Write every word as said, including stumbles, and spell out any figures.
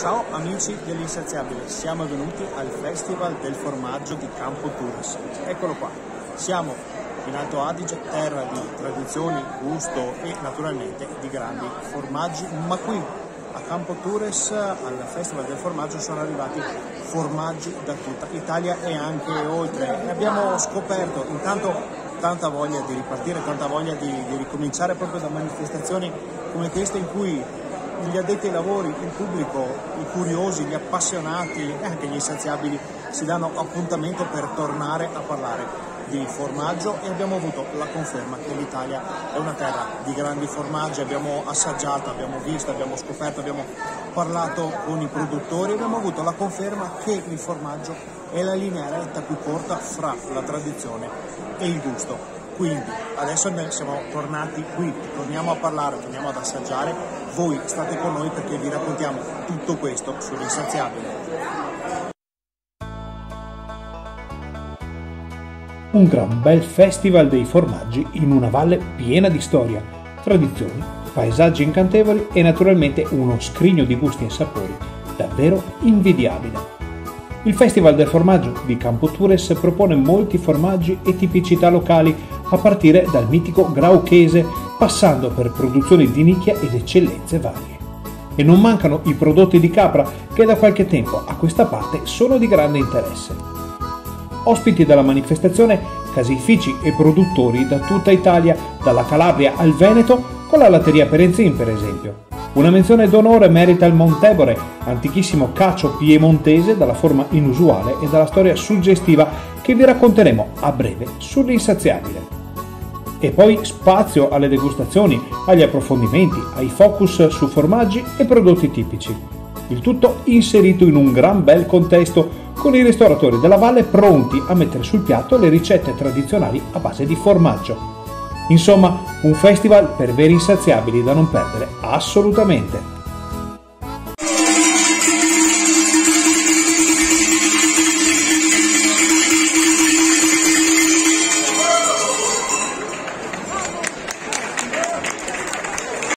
Ciao amici dell'Insaziabile, siamo venuti al Festival del Formaggio di Campo Tures. Eccolo qua, siamo in Alto Adige, terra di tradizioni, gusto e naturalmente di grandi formaggi, ma qui a Campo Tures, al Festival del Formaggio, sono arrivati formaggi da tutta Italia e anche oltre. Ne abbiamo scoperto intanto tanta voglia di ripartire, tanta voglia di, di ricominciare proprio da manifestazioni come queste in cui gli addetti ai lavori, il pubblico, i curiosi, gli appassionati e anche gli insaziabili si danno appuntamento per tornare a parlare di formaggio, e abbiamo avuto la conferma che l'Italia è una terra di grandi formaggi. Abbiamo assaggiato, abbiamo visto, abbiamo scoperto, abbiamo parlato con i produttori, abbiamo avuto la conferma che il formaggio è la linea retta più corta fra la tradizione e il gusto. Quindi adesso siamo tornati qui, torniamo a parlare, torniamo ad assaggiare. Voi state con noi perché vi raccontiamo tutto questo sull'Insaziabile. Un gran bel festival dei formaggi in una valle piena di storia, tradizioni, paesaggi incantevoli e naturalmente uno scrigno di gusti e sapori davvero invidiabile. Il Festival del Formaggio di Campo Tures propone molti formaggi e tipicità locali, a partire dal mitico Grauchese, passando per produzioni di nicchia ed eccellenze varie. E non mancano i prodotti di capra, che da qualche tempo a questa parte sono di grande interesse. Ospiti della manifestazione, caseifici e produttori da tutta Italia, dalla Calabria al Veneto, con la Latteria Perenzin per esempio. Una menzione d'onore merita il Montebore, antichissimo cacio piemontese dalla forma inusuale e dalla storia suggestiva che vi racconteremo a breve sull'Insaziabile. E poi spazio alle degustazioni, agli approfondimenti, ai focus su formaggi e prodotti tipici. Il tutto inserito in un gran bel contesto, con i ristoratori della valle pronti a mettere sul piatto le ricette tradizionali a base di formaggio. Insomma, un festival per veri insaziabili da non perdere assolutamente.